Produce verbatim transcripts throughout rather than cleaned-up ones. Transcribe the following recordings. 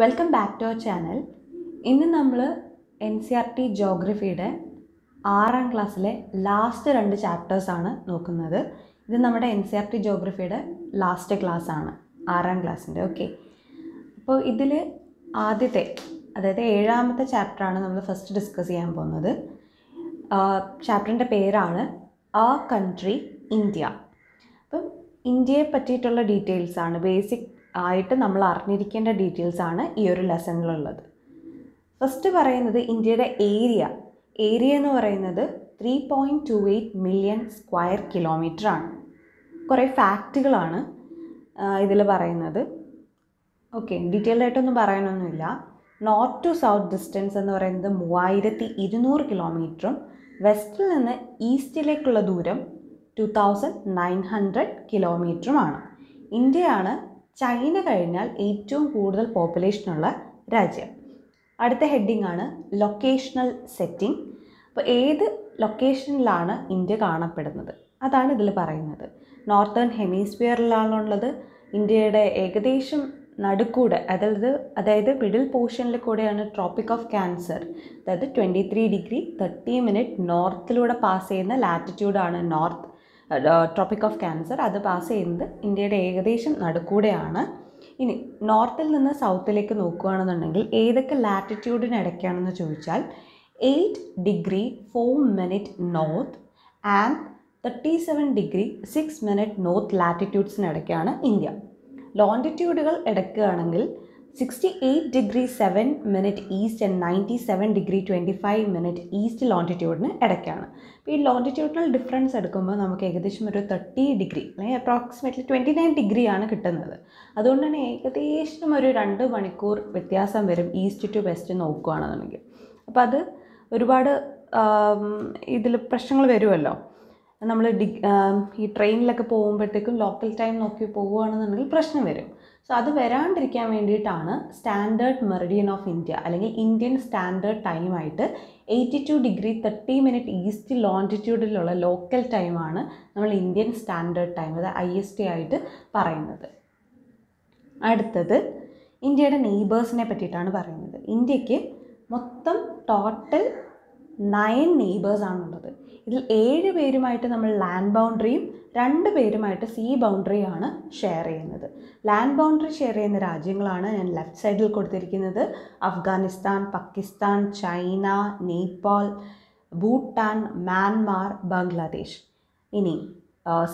Welcome back to our channel. ഇന്ന് നമ്മൾ N C R T ജോഗ്രഫിയുടെ ആറാം ക്ലാസ്സിലെ ലാസ്റ്റ് രണ്ട് ചാപ്റ്റേഴ്സാണ് നോക്കുന്നത്. ഇത് നമ്മുടെ എൻ സി ആർ ടി ജോഗ്രഫിയുടെ ലാസ്റ്റ് ക്ലാസ്സാണ്, ആറാം ക്ലാസ്സിൻ്റെ. ഓക്കെ, അപ്പോൾ ഇതിൽ ആദ്യത്തെ, അതായത് ഏഴാമത്തെ ചാപ്റ്ററാണ് നമ്മൾ ഫസ്റ്റ് ഡിസ്കസ് ചെയ്യാൻ പോകുന്നത്. ചാപ്റ്ററിൻ്റെ പേരാണ് ആ കൺട്രി ഇന്ത്യ. അപ്പം ഇന്ത്യയെ പറ്റിയിട്ടുള്ള ഡീറ്റെയിൽസാണ്, ബേസിക് ആയിട്ട് നമ്മൾ അറിഞ്ഞിരിക്കേണ്ട ഡീറ്റെയിൽസാണ് ഈ ഒരു ലെസണിലുള്ളത്. ഫസ്റ്റ് പറയുന്നത് ഇന്ത്യയുടെ ഏരിയ. ഏരിയ എന്ന് പറയുന്നത് three point two eight million square കിലോമീറ്ററാണ്. കുറേ ഫാക്റ്റുകളാണ് ഇതിൽ പറയുന്നത്. ഓക്കെ, ഡീറ്റെയിൽഡായിട്ടൊന്നും പറയാനൊന്നുമില്ല. നോർത്ത് ടു സൗത്ത് ഡിസ്റ്റൻസ് എന്ന് പറയുന്നത് മൂവായിരത്തി ഇരുന്നൂറ് കിലോമീറ്ററും വെസ്റ്റിൽ നിന്ന് ഈസ്റ്റിലേക്കുള്ള ദൂരം ടു തൗസൻഡ് നയൻ ഹൺഡ്രഡ് കിലോമീറ്ററുമാണ്. ഇന്ത്യയാണ് ചൈന കഴിഞ്ഞാൽ ഏറ്റവും കൂടുതൽ പോപ്പുലേഷനുള്ള രാജ്യം. അടുത്ത ഹെഡിങ്ങാണ് ലൊക്കേഷണൽ സെറ്റിംഗ്. അപ്പോൾ ഏത് ലൊക്കേഷനിലാണ് ഇന്ത്യ കാണപ്പെടുന്നത് അതാണ് ഇതിൽ പറയുന്നത്. നോർത്തേൺ ഹെമിസ്ഫിയറിലാണുള്ളത്. ഇന്ത്യയുടെ ഏകദേശം നടുക്കൂടെ, അതായത് അതായത് മിഡിൽ പോർഷനിൽ കൂടെയാണ് ട്രോപ്പിക് ഓഫ് ക്യാൻസർ. അതായത് twenty three degree thirty minute നോർത്തിലൂടെ പാസ് ചെയ്യുന്ന ലാറ്റിറ്റ്യൂഡാണ് നോർത്ത് ട്രോപ്പിക് ഓഫ് ക്യാൻസർ. അത് പാസ് ചെയ്യുന്നത് ഇന്ത്യയുടെ ഏകദേശം നടുക്കൂടെയാണ്. ഇനി നോർത്തിൽ നിന്ന് സൗത്തിലേക്ക് നോക്കുകയാണെന്നുണ്ടെങ്കിൽ ഏതൊക്കെ ലാറ്റിറ്റ്യൂഡിനിടയ്ക്കാണെന്ന് ചോദിച്ചാൽ eight degree four minute north and thirty seven degree six minute north ലാറ്റിറ്റ്യൂഡ്സിനിടയ്ക്കാണ് ഇന്ത്യ. ലോണ്ടിറ്റ്യൂഡുകൾ എടുക്കുകയാണെങ്കിൽ sixty eight degree seven minute east and ninety seven degree twenty five minute east ലോണ്ടിറ്റ്യൂഡിന് ഇടയ്ക്കാണ്. അപ്പോൾ ഈ ലോണ്ടിറ്റ്യൂഡിനൽ ഡിഫറൻസ് എടുക്കുമ്പോൾ നമുക്ക് ഏകദേശം ഒരു തേർട്ടി ഡിഗ്രി അല്ലെങ്കിൽ അപ്രോക്സിമേറ്റ്ലി ട്വൻറ്റി നയൻ ഡിഗ്രിയാണ് കിട്ടുന്നത്. അതുകൊണ്ട് തന്നെ ഏകദേശം ഒരു രണ്ട് മണിക്കൂർ വ്യത്യാസം വരും ഈസ്റ്റ് ടു വെസ്റ്റ് നോക്കുകയാണെന്നുണ്ടെങ്കിൽ. അപ്പോൾ അത് ഒരുപാട് ഇതിൽ പ്രശ്നങ്ങൾ വരുമല്ലോ. നമ്മൾ ഡിഗ് ഈ ട്രെയിനിലൊക്കെ പോകുമ്പോഴത്തേക്കും ലോക്കൽ ടൈം നോക്കി പോകുകയാണെന്നുണ്ടെങ്കിൽ പ്രശ്നം വരും. സോ അത് വരാണ്ടിരിക്കാൻ വേണ്ടിയിട്ടാണ് സ്റ്റാൻഡേർഡ് മെറിഡിയൻ ഓഫ് ഇന്ത്യ അല്ലെങ്കിൽ ഇന്ത്യൻ സ്റ്റാൻഡേർഡ് ടൈമായിട്ട് eighty two degree thirty minute east ലോണ്ടിറ്റ്യൂഡിലുള്ള ലോക്കൽ ടൈമാണ് നമ്മൾ ഇന്ത്യൻ സ്റ്റാൻഡേർഡ് ടൈം, അത് ഐ എസ് ടി ആയിട്ട് പറയുന്നത്. അടുത്തത് ഇന്ത്യയുടെ നെയ്ബേഴ്സിനെ പറ്റിയിട്ടാണ് പറയുന്നത്. ഇന്ത്യക്ക് മൊത്തം ടോട്ടൽ നയൻ നെയ്ബേഴ്സാണുള്ളത്. ഇതിൽ ഏഴ് പേരുമായിട്ട് നമ്മൾ ലാൻഡ് ബൗണ്ടറിയും രണ്ട് പേരുമായിട്ട് സീ ബൗണ്ടറിയാണ് ഷെയർ ചെയ്യുന്നത്. ലാൻഡ് ബൗണ്ടറി ഷെയർ ചെയ്യുന്ന രാജ്യങ്ങളാണ് ഞാൻ ലെഫ്റ്റ് സൈഡിൽ കൊടുത്തിരിക്കുന്നത്. Afghanistan, Pakistan, China, Nepal, Bhutan, Myanmar, Bangladesh. ഇനി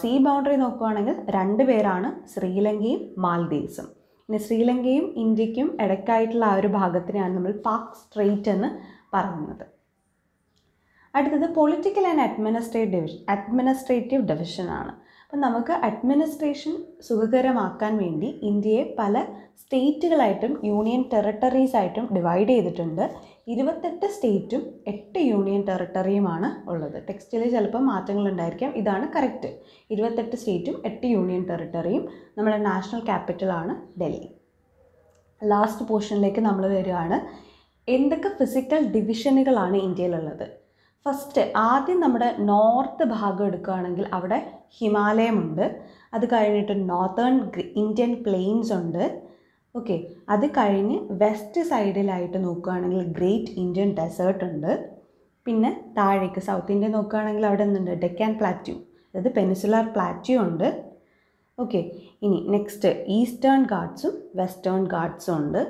സീ ബൗണ്ടറി നോക്കുകയാണെങ്കിൽ രണ്ട് പേരാണ്, ശ്രീലങ്കയും മാൽദീവ്സും. ഇനി ശ്രീലങ്കയും ഇന്ത്യക്കും ഇടയ്ക്കായിട്ടുള്ള ആ ഒരു ഭാഗത്തിനെയാണ് നമ്മൾ പാക് സ്ട്രെയ്റ്റ് എന്ന് പറയുന്നത്. അടുത്തത് political and administrative division administrative ഡിവിഷനാണ്. അപ്പം നമുക്ക് അഡ്മിനിസ്ട്രേഷൻ സുഖകരമാക്കാൻ വേണ്ടി ഇന്ത്യയെ പല സ്റ്റേറ്റുകളായിട്ടും യൂണിയൻ ടെറിട്ടറീസ് ആയിട്ടും ഡിവൈഡ് ചെയ്തിട്ടുണ്ട്. ഇരുപത്തെട്ട് സ്റ്റേറ്റും എട്ട് യൂണിയൻ ടെറിട്ടറിയുമാണ് ഉള്ളത്. ടെക്സ്റ്റിൽ ചിലപ്പോൾ മാറ്റങ്ങളുണ്ടായിരിക്കാം, ഇതാണ് കറക്റ്റ്. ഇരുപത്തെട്ട് സ്റ്റേറ്റും എട്ട് യൂണിയൻ ടെറിട്ടറിയും. നമ്മുടെ നാഷണൽ ക്യാപിറ്റലാണ് ഡൽഹി. ലാസ്റ്റ് പോർഷനിലേക്ക് നമ്മൾ വരികയാണ്. എന്തൊക്കെ ഫിസിക്കൽ ഡിവിഷനുകളാണ് ഇന്ത്യയിലുള്ളത്? ഫസ്റ്റ് ആദ്യം നമ്മുടെ നോർത്ത് ഭാഗം എടുക്കുകയാണെങ്കിൽ അവിടെ ഹിമാലയമുണ്ട്. അത് കഴിഞ്ഞിട്ട് നോർത്തേൺ ഇന്ത്യൻ പ്ലെയിൻസ് ഉണ്ട്. ഓക്കെ, അത് കഴിഞ്ഞ് വെസ്റ്റ് സൈഡിലായിട്ട് നോക്കുകയാണെങ്കിൽ ഗ്രേറ്റ് ഇന്ത്യൻ ഡെസേർട്ട് ഉണ്ട്. പിന്നെ താഴേക്ക് സൗത്ത് ഇന്ത്യ നോക്കുകയാണെങ്കിൽ അവിടെ എന്തുണ്ട്? ഡെക്കാൻ പ്ലാറ്റ്യൂ, അതായത് പെനിൻസുലാർ പ്ലാറ്റ്യൂ ഉണ്ട്. ഓക്കെ, ഇനി നെക്സ്റ്റ് ഈസ്റ്റേൺ ഘാട്ട്സും വെസ്റ്റേൺ ഘാട്ട്സും ഉണ്ട്.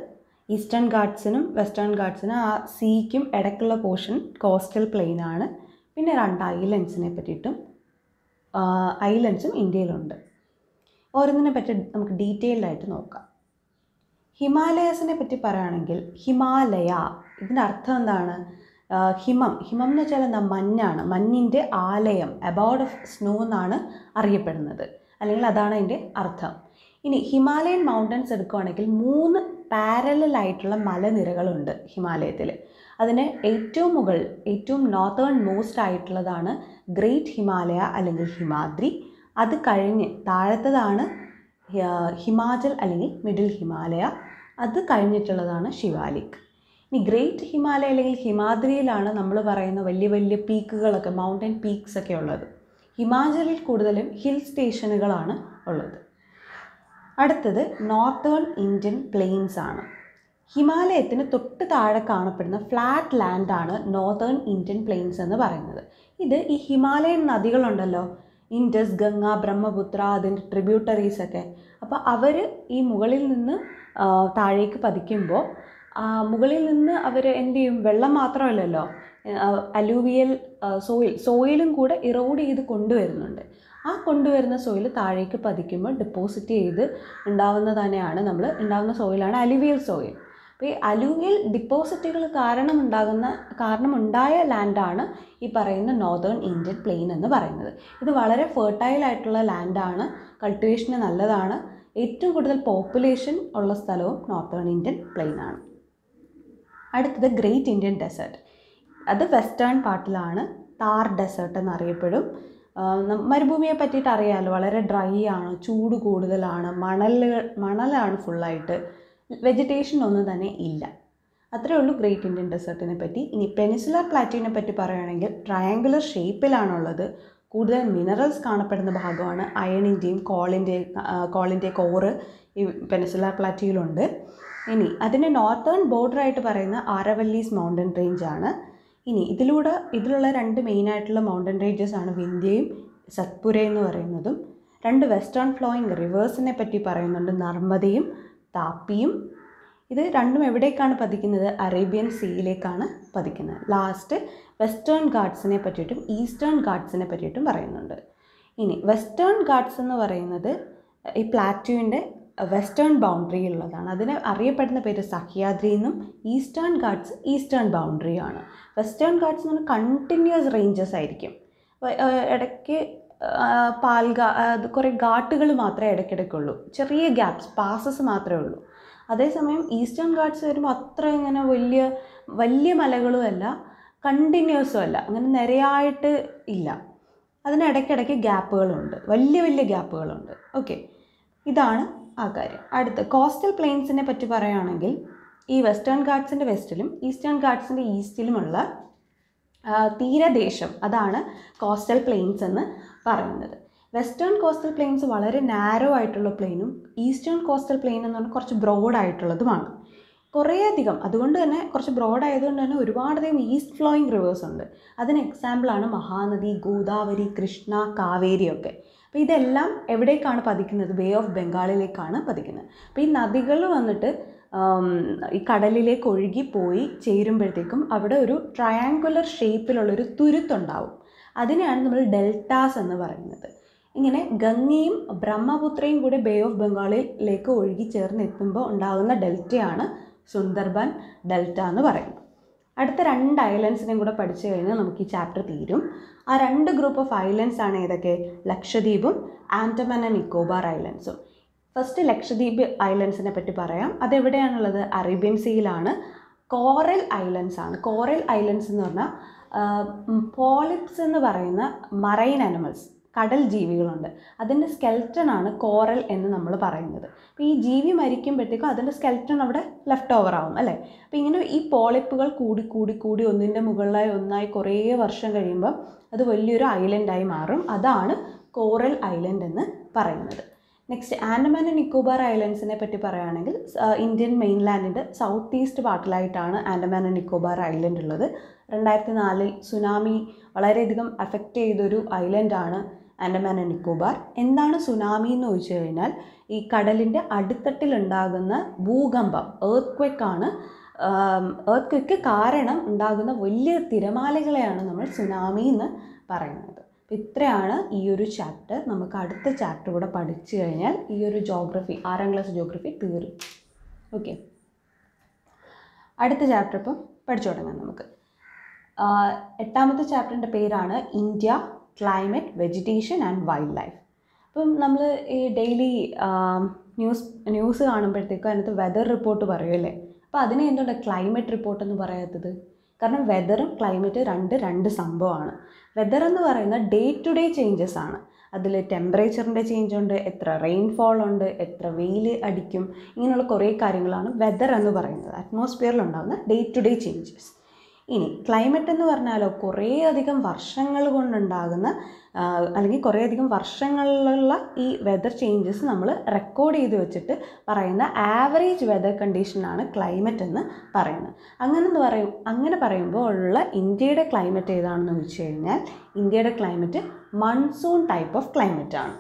ഈസ്റ്റേൺ ഘാട്ട്സിനും വെസ്റ്റേൺ ഘാട്ട്സിനും ആ സീക്കും ഇടയ്ക്കുള്ള പോർഷൻ കോസ്റ്റൽ പ്ലെയിനാണ്. പിന്നെ രണ്ട് ഐലൻഡ്സിനെ പറ്റിയിട്ടും ഐലൻഡ്സും ഇന്ത്യയിലുണ്ട്. ഓരോന്നിനെ പറ്റി നമുക്ക് ഡീറ്റെയിൽഡായിട്ട് നോക്കാം. ഹിമാലയാസിനെ പറ്റി പറയുകയാണെങ്കിൽ ഹിമാലയ, ഇതിൻ്റെ അർത്ഥം എന്താണ്? ഹിമം. ഹിമം എന്ന് വെച്ചാൽ എന്താ? മഞ്ഞാണ്. മഞ്ഞിൻ്റെ ആലയം, അബോർഡ് ഓഫ് സ്നോ എന്നാണ് അറിയപ്പെടുന്നത്, അല്ലെങ്കിൽ അതാണ് അതിൻ്റെ അർത്ഥം. ഇനി ഹിമാലയൻ മൗണ്ടൻസ് എടുക്കുകയാണെങ്കിൽ മൂന്ന് പാരലായിട്ടുള്ള മലനിരകളുണ്ട് ഹിമാലയത്തിൽ. അതിന് ഏറ്റവും മുകളിൽ, ഏറ്റവും നോർത്തേൺ മോസ്റ്റ് ആയിട്ടുള്ളതാണ് ഗ്രേറ്റ് ഹിമാലയ അല്ലെങ്കിൽ ഹിമാദ്രി. അത് കഴിഞ്ഞ് താഴത്തതാണ് ഹിമാചൽ അല്ലെങ്കിൽ മിഡിൽ ഹിമാലയ. അത് കഴിഞ്ഞിട്ടുള്ളതാണ് ശിവാലിക്. ഇനി ഗ്രേറ്റ് ഹിമാലയ അല്ലെങ്കിൽ ഹിമാദ്രിയിലാണ് നമ്മൾ പറയുന്ന വലിയ വലിയ പീക്കുകളൊക്കെ, മൗണ്ടൻ പീക്സൊക്കെ ഉള്ളത്. ഹിമാചലിൽ കൂടുതലും ഹിൽ സ്റ്റേഷനുകളാണ് ഉള്ളത്. അടുത്തത് നോർത്തേൺ ഇന്ത്യൻ പ്ലെയിൻസ് ആണ്. ഹിമാലയത്തിന് തൊട്ട് താഴെ കാണപ്പെടുന്ന ഫ്ലാറ്റ് ലാൻഡാണ് നോർത്തേൺ ഇന്ത്യൻ പ്ലെയിൻസ് എന്ന് പറയുന്നത്. ഇത് ഈ ഹിമാലയൻ നദികളുണ്ടല്ലോ, ഇൻഡസ്, ഗംഗ, ബ്രഹ്മപുത്ര, അതിൻ്റെ ട്രിബ്യൂട്ടറീസൊക്കെ, അപ്പോൾ അവർ ഈ മുകളിൽ നിന്ന് താഴേക്ക് പതിക്കുമ്പോൾ മുകളിൽ നിന്ന് അവർ എന്ത് ചെയ്യും, വെള്ളം മാത്രമല്ലല്ലോ, അലൂവിയൽ സോയിൽ സോയിലും കൂടെ ഇറോഡ് ചെയ്ത് കൊണ്ടുവരുന്നുണ്ട്. ആ കൊണ്ടുവരുന്ന സോയിൽ താഴേക്ക് പതിക്കുമ്പോൾ ഡെപ്പോസിറ്റ് ചെയ്ത് ഉണ്ടാവുന്ന തന്നെയാണ് നമ്മൾ ഉണ്ടാകുന്ന സോയിലാണ് അലൂവിയൽ സോയിൽ. അപ്പോൾ ഈ അലൂവിയൽ ഡിപ്പോസിറ്റുകൾ കാരണമുണ്ടാകുന്ന കാരണമുണ്ടായ ലാൻഡാണ് ഈ പറയുന്ന നോർത്തേൺ ഇന്ത്യൻ പ്ലെയിൻ എന്ന് പറയുന്നത്. ഇത് വളരെ ഫെർട്ടൈലായിട്ടുള്ള ലാൻഡാണ്, കൾട്ടിവേഷന് നല്ലതാണ്, ഏറ്റവും കൂടുതൽ പോപ്പുലേഷൻ ഉള്ള സ്ഥലവും നോർത്തേൺ ഇന്ത്യൻ പ്ലെയിൻ ആണ്. അടുത്തത് ഗ്രേറ്റ് ഇന്ത്യൻ ഡെസേർട്ട്. അത് വെസ്റ്റേൺ പാർട്ടിലാണ്, താർ ഡെസേർട്ട് എന്നറിയപ്പെടും. മരുഭൂമിയെ പറ്റിയിട്ട് അറിയാമല്ലോ, വളരെ ഡ്രൈ ആണ്, ചൂട് കൂടുതലാണ്, മണൽ മണലാണ് ഫുള്ളായിട്ട്, വെജിറ്റേഷൻ ഒന്നും തന്നെ ഇല്ല. അത്രയേ ഉള്ളൂ ഗ്രേറ്റ് ഇന്ത്യൻ ഡെസേർട്ടിനെ പറ്റി. ഇനി പെനിൻസുലാർ പ്ലാറ്റോനെ പറ്റി പറയുകയാണെങ്കിൽ ട്രയാങ്കുലർ ഷേപ്പിലാണുള്ളത്, കൂടുതൽ മിനറൽസ് കാണപ്പെടുന്ന ഭാഗമാണ്. അയണിൻ്റെയും കോളിൻ്റെ കോളിൻ്റെ കോറ് ഈ പെനിൻസുലാർ പ്ലാറ്റോയിലുണ്ട്. ഇനി അതിൻ്റെ നോർത്തേൺ ബോർഡറായിട്ട് പറയുന്ന ആരവല്ലീസ് മൗണ്ടൻ റേഞ്ചാണ്. ഇനി ഇതിലൂടെ ഇതിലുള്ള രണ്ട് മെയിനായിട്ടുള്ള മൗണ്ടൻ റേഞ്ചസാണ് വിന്ധ്യയും സത്പുര എന്ന് പറയുന്നതും. രണ്ട് വെസ്റ്റേൺ ഫ്ലോയിങ് റിവേഴ്സിനെ പറ്റി പറയുന്നുണ്ട്, നർമ്മദയും താപ്പിയും. ഇത് രണ്ടും എവിടേക്കാണ് പതിക്കുന്നത്? അറേബ്യൻ സീയിലേക്കാണ് പതിക്കുന്നത്. ലാസ്റ്റ് വെസ്റ്റേൺ ഘാട്ട്സിനെ പറ്റിയിട്ടും ഈസ്റ്റേൺ ഘാട്ട്സിനെ പറ്റിയിട്ടും പറയുന്നുണ്ട്. ഇനി വെസ്റ്റേൺ ഘാട്ട്സ് എന്ന് പറയുന്നത് ഈ പ്ലാറ്റോവിൻ്റെ വെസ്റ്റേൺ ബൗണ്ടറിയിലുള്ളതാണ്, അതിന് അറിയപ്പെടുന്ന പേര് സഹ്യാദ്രി എന്നും. ഈസ്റ്റേൺ ഘാട്ട്സ് ഈസ്റ്റേൺ ബൗണ്ടറിയാണ്. വെസ്റ്റേൺ ഘാട്ട്സ് എന്ന് പറഞ്ഞാൽ കണ്ടിന്യൂസ് റേഞ്ചസ് ആയിരിക്കും, ഇടയ്ക്ക് പാൽ അത് കുറേ ഘാട്ടുകൾ മാത്രമേ ഇടയ്ക്കിടയ്ക്കുള്ളൂ, ചെറിയ ഗ്യാപ്സ് പാസസ് മാത്രമേ ഉള്ളൂ. അതേസമയം ഈസ്റ്റേൺ ഘാട്ട്സ് വരുമ്പോൾ അത്ര ഇങ്ങനെ വലിയ വലിയ മലകളുമല്ല, കണ്ടിന്യൂസും അല്ല, അങ്ങനെ നിരയായിട്ട് ഇല്ല, അതിനിടയ്ക്കിടയ്ക്ക് ഗ്യാപ്പുകളുണ്ട്, വലിയ വലിയ ഗ്യാപ്പുകളുണ്ട്. ഓക്കെ, ഇതാണ് ആ കാര്യം. അടുത്ത കോസ്റ്റൽ പ്ലെയിൻസിനെ പറ്റി പറയുകയാണെങ്കിൽ ഈ വെസ്റ്റേൺ ഘാട്ട്സിൻ്റെ വെസ്റ്റിലും ഈസ്റ്റേൺ ഘാട്ട്സിൻ്റെ ഈസ്റ്റിലുമുള്ള തീരദേശം, അതാണ് കോസ്റ്റൽ പ്ലെയിൻസ് എന്ന് പറയുന്നത്. വെസ്റ്റേൺ കോസ്റ്റൽ പ്ലെയിൻസ് വളരെ നാരോ ആയിട്ടുള്ള പ്ലെയിനും ഈസ്റ്റേൺ കോസ്റ്റൽ പ്ലെയിൻ എന്ന് പറഞ്ഞാൽ കുറച്ച് ബ്രോഡായിട്ടുള്ളതുമാണ്. കുറേയധികം, അതുകൊണ്ട് തന്നെ കുറച്ച് ബ്രോഡായതുകൊണ്ട് തന്നെ ഒരുപാടധികം ഈസ്റ്റ് ഫ്ലോയിങ് റിവേഴ്സ് ഉണ്ട്. അതിന് എക്സാമ്പിളാണ് മഹാനദി, ഗോദാവരി, കൃഷ്ണ, കാവേരി ഒക്കെ. അപ്പോൾ ഇതെല്ലാം എവിടേക്കാണ് പതിക്കുന്നത്? ബേ ഓഫ് ബംഗാളിലേക്കാണ് പതിക്കുന്നത്. അപ്പോൾ ഈ നദികൾ വന്നിട്ട് ഈ കടലിലേക്ക് ഒഴുകി പോയി ചേരുമ്പോഴത്തേക്കും അവിടെ ഒരു ട്രയാങ്കുലർ ഷേപ്പിലുള്ളൊരു തുരുത്തുണ്ടാവും, അതിനെയാണ് നമ്മൾ ഡെൽറ്റാസ് എന്ന് പറയുന്നത്. ഇങ്ങനെ ഗംഗയും ബ്രഹ്മപുത്രയും കൂടെ ബേ ഓഫ് ബംഗാളിലേക്ക് ഒഴുകി ചേർന്ന് എത്തുമ്പോൾ ഉണ്ടാകുന്ന ഡെൽറ്റയാണ് സുന്ദർബൻ ഡെൽറ്റ എന്ന് പറയുന്നത്. അടുത്ത രണ്ട് ഐലൻഡ്സിനെയും കൂടെ പഠിച്ചു കഴിഞ്ഞാൽ നമുക്ക് ഈ ചാപ്റ്റർ തീരും. ആ രണ്ട് ഗ്രൂപ്പ് ഓഫ് ഐലൻഡ്സ് ആണ് ഏതൊക്കെ? ലക്ഷദ്വീപും ആൻഡമാൻ ആൻഡ് നിക്കോബാർ ഐലൻഡ്സും. ഫസ്റ്റ് ലക്ഷദ്വീപ് ഐലൻഡ്സിനെ പറ്റി പറയാം. അതെവിടെയാണുള്ളത്? അറേബ്യൻ സീയിലാണ്. കോറൽ ഐലൻഡ്സ് ആണ്. കോറൽ ഐലൻഡ്സ് എന്ന് പറഞ്ഞാൽ പോളിപ്സ് എന്ന് പറയുന്ന മറൈൻ അനിമൽസ്, കടൽ ജീവികളുണ്ട്, അതിൻ്റെ സ്കെൽറ്റനാണ് കോറൽ എന്ന് നമ്മൾ പറയുന്നത്. അപ്പോൾ ഈ ജീവി മരിക്കുമ്പോഴത്തേക്കും അതിൻ്റെ സ്കെൽറ്റൺ അവിടെ ലെഫ്റ്റ് ഓവർ ആവും അല്ലേ. അപ്പോൾ ഇങ്ങനെ ഈ പോളിപ്പുകൾ കൂടി കൂടി കൂടി ഒന്നിൻ്റെ മുകളിലായി ഒന്നായി കുറേ വർഷം കഴിയുമ്പം അത് വലിയൊരു ഐലൻഡായി മാറും. അതാണ് കോറൽ ഐലൻഡ് എന്ന് പറയുന്നത്. നെക്സ്റ്റ് ആൻഡമാൻ ആൻഡ് നിക്കോബാർ ഐലൻഡ്സിനെ പറ്റി പറയുകയാണെങ്കിൽ ഇന്ത്യൻ മെയിൻലാൻഡിൻ്റെ സൗത്ത് ഈസ്റ്റ് പാർട്ടിലായിട്ടാണ് ആൻഡമാൻ ആൻഡ് നിക്കോബാർ ഐലൻഡ് ഉള്ളത്. രണ്ടായിരത്തി നാലിൽ സുനാമി വളരെയധികം അഫക്റ്റ് ചെയ്തൊരു ഐലൻഡാണ് ആൻഡമാൻ ആൻഡ് നിക്കോബാർ. എന്താണ് സുനാമി എന്ന് ചോദിച്ചു കഴിഞ്ഞാൽ ഈ കടലിൻ്റെ അടിത്തട്ടിലുണ്ടാകുന്ന ഭൂകമ്പം, എർത്ത് ക്വെക്കാണ്. എർത്ത് ക്വെക്ക് കാരണം ഉണ്ടാകുന്ന വലിയ തിരമാലകളെയാണ് നമ്മൾ സുനാമി എന്ന് പറയുന്നത്. അപ്പോൾ ഇത്രയാണ് ഈ ഒരു ചാപ്റ്റർ. നമുക്ക് അടുത്ത ചാപ്റ്റർ കൂടെ പഠിച്ചു കഴിഞ്ഞാൽ ഈ ഒരു ജോഗ്രഫി, ആറാം ക്ലാസ് ജോഗ്രഫി തീരും. ഓക്കെ, അടുത്ത ചാപ്റ്റർ ഇപ്പം പഠിച്ചു തുടങ്ങാം നമുക്ക്. എട്ടാമത്തെ ചാപ്റ്ററിൻ്റെ പേരാണ് India, climate, vegetation and wild life. അപ്പം നമ്മൾ ഈ ഡെയിലി ന്യൂസ് ന്യൂസ് കാണുമ്പോഴത്തേക്കും അതിനകത്ത് വെതർ റിപ്പോർട്ട് പറയുമല്ലേ. അപ്പോൾ അതിനെ എന്തുകൊണ്ട് ക്ലൈമറ്റ് റിപ്പോർട്ടെന്ന് പറയാത്തത്? കാരണം വെതറും ക്ലൈമറ്റ് രണ്ട് രണ്ട് സംഭവമാണ്. വെതർ എന്ന് പറയുന്നത് ഡേ ടു ഡേ ചേഞ്ചസ് ആണ്. അതിൽ ടെമ്പറേച്ചറിൻ്റെ ചേഞ്ച് ഉണ്ട്, എത്ര റെയിൻഫോൾ ഉണ്ട്, എത്ര വെയിൽ അടിക്കും, ഇങ്ങനെയുള്ള കുറേ കാര്യങ്ങളാണ് വെതർ എന്ന് പറയുന്നത്, അറ്റ്മോസ്ഫിയറിലുണ്ടാകുന്ന ഡേ ടു ഡേ ചേഞ്ചസ്. ഇനി ക്ലൈമറ്റ് എന്ന് പറഞ്ഞാലോ കുറേയധികം വർഷങ്ങൾ കൊണ്ടുണ്ടാകുന്ന അല്ലെങ്കിൽ കുറേയധികം വർഷങ്ങളിലുള്ള ഈ വെതർ ചേഞ്ചസ് നമ്മൾ റെക്കോർഡ് ചെയ്ത് വെച്ചിട്ട് പറയുന്ന ആവറേജ് വെതർ കണ്ടീഷനാണ് ക്ലൈമറ്റ് എന്ന് പറയുന്നത്. അങ്ങനെയെന്ന് പറയും അങ്ങനെ പറയുമ്പോൾ ഉള്ള ഇന്ത്യയുടെ ക്ലൈമറ്റ് ഏതാണെന്ന് ചോദിച്ചു കഴിഞ്ഞാൽ ഇന്ത്യയുടെ ക്ലൈമറ്റ് മൺസൂൺ ടൈപ്പ് ഓഫ് ക്ലൈമറ്റാണ്.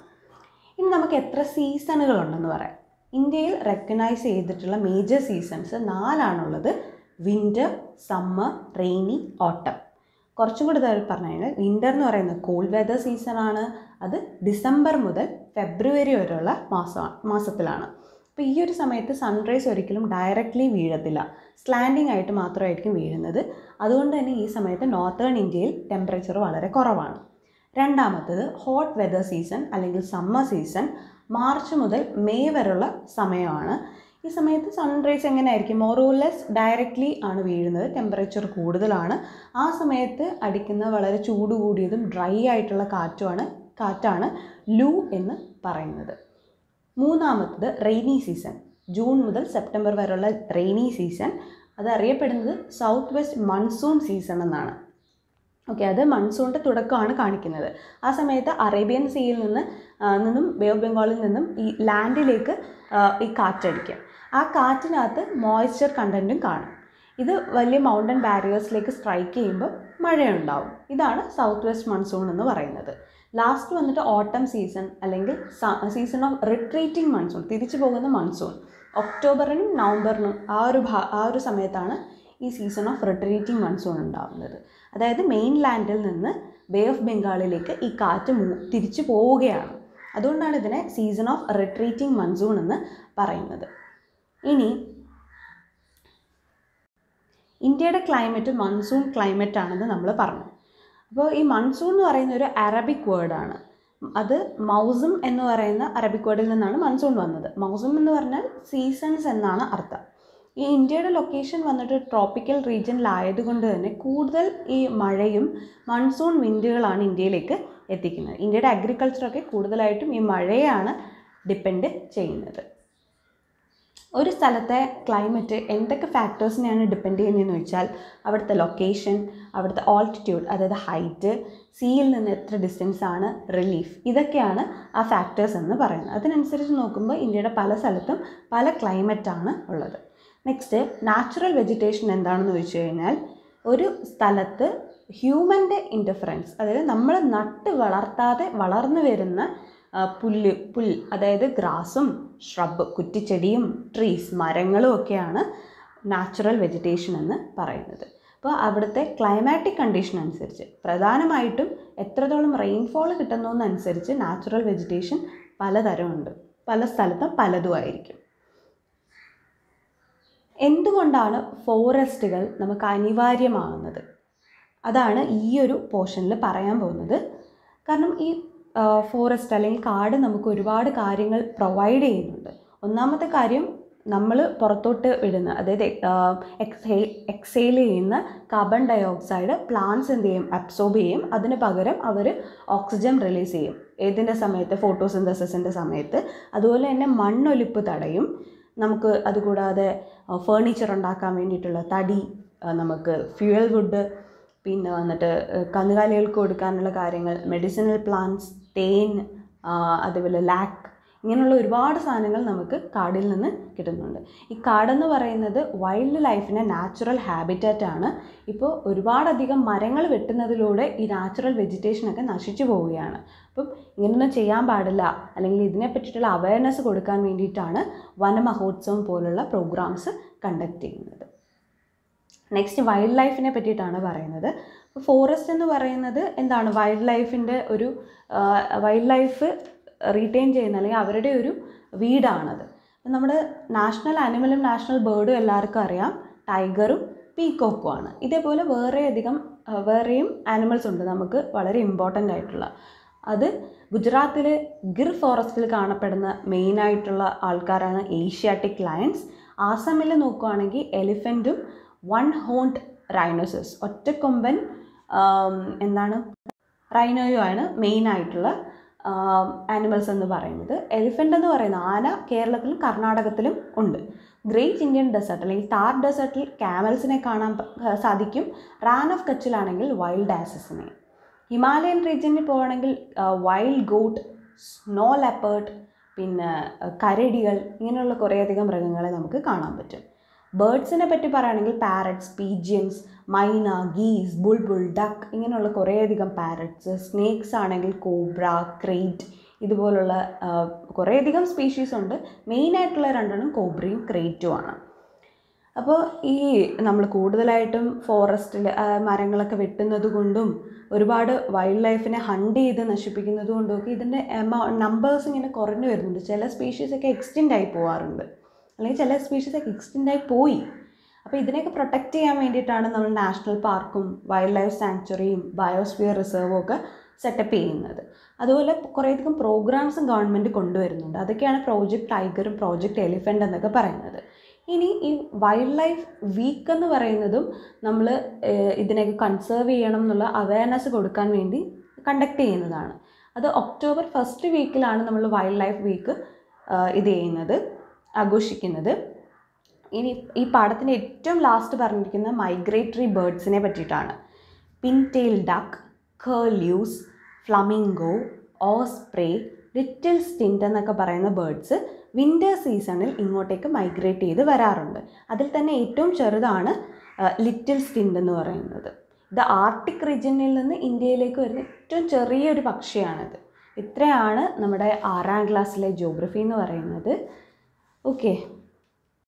ഇനി നമുക്ക് എത്ര സീസണുകളുണ്ടെന്ന് പറയാം. ഇന്ത്യയിൽ റെക്കഗ്നൈസ് ചെയ്തിട്ടുള്ള മേജർ സീസൺസ് നാലാണുള്ളത്. Winter, summer, rainy, autumn. കുറച്ചും കൂടി തവർ പറഞ്ഞു കഴിഞ്ഞാൽ വിൻ്റർ എന്ന് പറയുന്നത് കോൾഡ് വെതർ സീസണാണ്. അത് ഡിസംബർ മുതൽ ഫെബ്രുവരി വരെയുള്ള മാസമാണ് മാസത്തിലാണ്. അപ്പോൾ ഈ ഒരു സമയത്ത് സൺറൈസ് ഒരിക്കലും ഡയറക്റ്റ്ലി വീഴത്തില്ല, സ്ലാൻഡിംഗ് ആയിട്ട് മാത്രമായിരിക്കും വീഴുന്നത്. അതുകൊണ്ട് തന്നെ ഈ സമയത്ത് നോർത്തേൺ ഇന്ത്യയിൽ ടെമ്പറേച്ചർ വളരെ കുറവാണ്. രണ്ടാമത്തേത് ഹോട്ട് വെതർ സീസൺ അല്ലെങ്കിൽ സമ്മർ സീസൺ, മാർച്ച് മുതൽ മെയ് വരെയുള്ള സമയമാണ്. ഈ സമയത്ത് സൺറൈസ് എങ്ങനെയായിരിക്കും? മോറോലെസ് ഡയറക്റ്റ്ലി ആണ് വീഴുന്നത്, ടെമ്പറേച്ചർ കൂടുതലാണ്. ആ സമയത്ത് അടിക്കുന്ന വളരെ ചൂട് കൂടിയതും ഡ്രൈ ആയിട്ടുള്ള കാറ്റുമാണ് കാറ്റാണ് ലൂ എന്ന് പറയുന്നത്. മൂന്നാമത്തത് റെയിനി സീസൺ, ജൂൺ മുതൽ സെപ്റ്റംബർ വരെയുള്ള റെയിനി സീസൺ. അത് അറിയപ്പെടുന്നത് സൗത്ത് വെസ്റ്റ് മൺസൂൺ സീസൺ എന്നാണ്. ഓക്കെ, അത് മൺസൂണിൻ്റെ തുടക്കമാണ് കാണിക്കുന്നത്. ആ സമയത്ത് അറേബ്യൻ സീയിൽ നിന്ന് നിന്നും ബേ ഓഫ് ബംഗാളിൽ നിന്നും ഈ ലാൻഡിലേക്ക് ഈ കാറ്റടിക്കുക. ആ കാറ്റിനകത്ത് മോയ്സ്ചർ കണ്ടൻറ്റും കാണും. ഇത് വലിയ മൗണ്ടൻ ബാരിയേഴ്സിലേക്ക് സ്ട്രൈക്ക് ചെയ്യുമ്പോൾ മഴയുണ്ടാവും. ഇതാണ് സൗത്ത് വെസ്റ്റ് മൺസൂൺ എന്ന് പറയുന്നത്. ലാസ്റ്റ് വന്നിട്ട് ഓട്ടം സീസൺ അല്ലെങ്കിൽ സീസൺ ഓഫ് റിട്രീറ്റിംഗ് മൺസൂൺ, തിരിച്ചു പോകുന്ന മൺസൂൺ. ഒക്ടോബറിനും നവംബറിനും ആ ഒരു ഭാ ആ ഒരു സമയത്താണ് ഈ സീസൺ ഓഫ് റിട്രീറ്റിംഗ് മൺസൂൺ ഉണ്ടാകുന്നത്. അതായത് മെയിൻ ലാൻഡിൽ നിന്ന് ബേ ഓഫ് ബംഗാളിലേക്ക് ഈ കാറ്റ് മൂ തിരിച്ചു പോവുകയാണ്. അതുകൊണ്ടാണ് ഇതിനെ സീസൺ ഓഫ് റിട്രീറ്റിംഗ് മൺസൂൺ എന്ന് പറയുന്നത്. ഇനി ഇന്ത്യയുടെ ക്ലൈമറ്റ് മൺസൂൺ ക്ലൈമറ്റ് ആണെന്ന് നമ്മൾ പറഞ്ഞു. അപ്പോൾ ഈ മൺസൂൺ എന്ന് പറയുന്ന ഒരു അറബിക് വേർഡാണ്. അത് മൗസും എന്ന് പറയുന്ന അറബിക് വേർഡിൽ നിന്നാണ് മൺസൂൺ വന്നത്. മൗസും എന്ന് പറഞ്ഞാൽ സീസൺസ് എന്നാണ് അർത്ഥം. ഈ ഇന്ത്യയുടെ ലൊക്കേഷൻ വന്നിട്ട് ട്രോപ്പിക്കൽ റീജിയനിലായതുകൊണ്ട് തന്നെ കൂടുതൽ ഈ മഴയും മൺസൂൺ വിൻഡുകളാണ് ഇന്ത്യയിലേക്ക് എത്തിക്കുന്നത്. ഇന്ത്യയുടെ അഗ്രികൾച്ചറൊക്കെ കൂടുതലായിട്ടും ഈ മഴയാണ് ഡിപ്പെൻഡ് ചെയ്യുന്നത്. ഒരു സ്ഥലത്തെ ക്ലൈമറ്റ് എന്തൊക്കെ ഫാക്ടേഴ്സിനെയാണ് ഡിപ്പെൻഡ് ചെയ്യുന്നതെന്ന് വെച്ചാൽ അവിടുത്തെ ലൊക്കേഷൻ, അവിടുത്തെ ആൾട്ടിറ്റ്യൂഡ് അതായത് ഹൈറ്റ്, സീയിൽ നിന്ന് എത്ര ഡിസ്റ്റൻസാണ്, റിലീഫ്, ഇതൊക്കെയാണ് ആ ഫാക്ടേഴ്സ് എന്ന് പറയുന്നത്. അതിനനുസരിച്ച് നോക്കുമ്പോൾ ഇന്ത്യയുടെ പല സ്ഥലത്തും പല ക്ലൈമറ്റാണ് ഉള്ളത്. നെക്സ്റ്റ്, നാച്ചുറൽ വെജിറ്റേഷൻ എന്താണെന്ന് ചോദിച്ചു കഴിഞ്ഞാൽ ഒരു സ്ഥലത്ത് ഹ്യൂമൻ്റെ ഇൻ്റർഫറൻസ് അതായത് നമ്മൾ നട്ട് വളർത്താതെ വളർന്നു വരുന്ന പുല്ല് പുൽ അതായത് ഗ്രാസും ഷ്രബ് കുറ്റിച്ചെടിയും ട്രീസ് മരങ്ങളും ഒക്കെയാണ് നാച്ചുറൽ വെജിറ്റേഷൻ എന്ന് പറയുന്നത്. അപ്പോൾ അവിടുത്തെ ക്ലൈമാറ്റിക് കണ്ടീഷൻ അനുസരിച്ച് പ്രധാനമായിട്ടും എത്രത്തോളം റെയിൻഫോൾ കിട്ടുന്നതെന്നനുസരിച്ച് നാച്ചുറൽ വെജിറ്റേഷൻ പലതരമുണ്ട്, പല സ്ഥലത്തും പലതുമായിരിക്കും. എന്തുകൊണ്ടാണ് ഫോറസ്റ്റുകൾ നമുക്ക് അനിവാര്യമാകുന്നത്? അതാണ് ഈ ഒരു പോർഷനിൽ പറയാൻ പോകുന്നത്. കാരണം ഈ ഫോറസ്റ്റ് അല്ലെങ്കിൽ കാട് നമുക്ക് ഒരുപാട് കാര്യങ്ങൾ പ്രൊവൈഡ് ചെയ്യുന്നുണ്ട്. ഒന്നാമത്തെ കാര്യം നമ്മൾ പുറത്തോട്ട് വിടുന്ന അതായത് എക്സേൽ എക്സേൽ ചെയ്യുന്ന കാർബൺ ഡൈ ഓക്സൈഡ് പ്ലാന്റ്സ് എന്ത് ചെയ്യും? അബ്സോർബ് ചെയ്യും. അതിന് പകരം അവർ ഓക്സിജൻ റിലീസ് ചെയ്യും ഏതിൻ്റെ സമയത്ത്? ഫോട്ടോസിന്തസിൻ്റെ സമയത്ത്. അതുപോലെ തന്നെ മണ്ണൊലിപ്പ് തടയും നമുക്ക്. അതുകൂടാതെ ഫേർണിച്ചർ ഉണ്ടാക്കാൻ വേണ്ടിയിട്ടുള്ള തടി, നമുക്ക് ഫ്യൂവൽ വുഡ്, പിന്നെ വന്നിട്ട് കന്നുകാലികൾക്ക് കൊടുക്കാനുള്ള കാര്യങ്ങൾ, മെഡിസിനൽ പ്ലാന്റ്സ്, തേൻ, അതുപോലെ ലാക്ക്, ഇങ്ങനെയുള്ള ഒരുപാട് സാധനങ്ങൾ നമുക്ക് കാടിൽ നിന്ന് കിട്ടുന്നുണ്ട്. ഈ കാടെന്ന് പറയുന്നത് വൈൽഡ് ലൈഫിൻ്റെ നാച്ചുറൽ ഹാബിറ്റാറ്റാണ്. ഇപ്പോൾ ഒരുപാടധികം മരങ്ങൾ വെട്ടുന്നതിലൂടെ ഈ നാച്ചുറൽ വെജിറ്റേഷനൊക്കെ നശിച്ചു പോവുകയാണ്. അപ്പം ഇങ്ങനെയൊന്നും ചെയ്യാൻ പാടില്ല അല്ലെങ്കിൽ ഇതിനെ പറ്റിയിട്ടുള്ള അവയർനെസ് കൊടുക്കാൻ വേണ്ടിയിട്ടാണ് വനമഹോത്സവം പോലുള്ള പ്രോഗ്രാംസ് കണ്ടക്ട് ചെയ്യുന്നത്. നെക്സ്റ്റ്, വൈൽഡ് ലൈഫിനെ പറ്റിയിട്ടാണ് പറയുന്നത്. ഫോറസ്റ്റ് എന്ന് പറയുന്നത് എന്താണ്? വൈൽഡ് ലൈഫിൻ്റെ ഒരു വൈൽഡ് ലൈഫ് റീറ്റെയിൻ ചെയ്യുന്ന അല്ലെങ്കിൽ അവരുടെ ഒരു വീടാണത്. നമ്മുടെ നാഷണൽ ആനിമലും നാഷണൽ ബേർഡും എല്ലാവർക്കും അറിയാം, ടൈഗറും പീക്കോക്കും ആണ്. ഇതേപോലെ വേറെയധികം വേറെയും ആനിമൽസ് ഉണ്ട് നമുക്ക് വളരെ ഇമ്പോർട്ടൻ്റ് ആയിട്ടുള്ള. അത് ഗുജറാത്തിലെ ഗിർ ഫോറസ്റ്റിൽ കാണപ്പെടുന്ന മെയിനായിട്ടുള്ള ആൾക്കാരാണ് ഏഷ്യാറ്റിക് ലയൺസ്. ആസാമിൽ നോക്കുകയാണെങ്കിൽ എലിഫൻറ്റും വൺ ഹോൺഡ് റൈനോസസ് ഒറ്റക്കൊമ്പൻ എന്താണ് റൈനോയുമാണ് മെയിനായിട്ടുള്ള ആനിമൽസ് എന്ന് പറയുന്നത്. എലിഫൻ്റ് എന്ന് പറയുന്ന ആന കേരളത്തിലും കർണാടകത്തിലും ഉണ്ട്. Great Indian Desert, like Thar Desert, camels ne kaanam sadhikkum. Ran of Kutch lanengil wild asses ne. Himalayan region ne poganengil uh, wild goat, snow leopard, pin karadigal, ingenalla koreyadhigam mrigangale namukku kaanam pattum. Birds ne petti paranengil parrots, pigeons, myna, geese, bulbul, duck, ingenalla koreyadhigam parrots, snakes anengil cobra, crate. This is a species of the main atler cobra and crate. So, we have a forest, wildlife, honey, numbers of the species are extinct. Some species are extinct. So, we protect the national park, wildlife sanctuary, biosphere reserve. Set up in that. That's why there are programs in government. That's Project Tiger and Project Elephant. This wildlife week, we will conserve awareness and conduct it. That's October first week, we will wildlife week. This part is the last part, migratory birds. Pintail duck, curlews, flamingo, osprey, little stint എന്നൊക്കെ പറയുന്ന birds winter സീസണിൽ ഇങ്ങോട്ടേക്ക് migrate ചെയ്ത് വരാറുണ്ട്. അതിൽ തന്നെ ഏറ്റവും ചെറുതാണ് ലിറ്റിൽ സ്റ്റിന്റ് എന്ന് പറയുന്നത്. ഇത് ആർട്ടിക് റീജിയനിൽ നിന്ന് ഇന്ത്യയിലേക്ക് വരുന്ന ഏറ്റവും ചെറിയൊരു പക്ഷിയാണിത്. ഇത്രയാണ് നമ്മുടെ ആറാം ക്ലാസ്സിലെ ജിയോഗ്രഫി എന്ന് പറയുന്നത്. ഓക്കേ.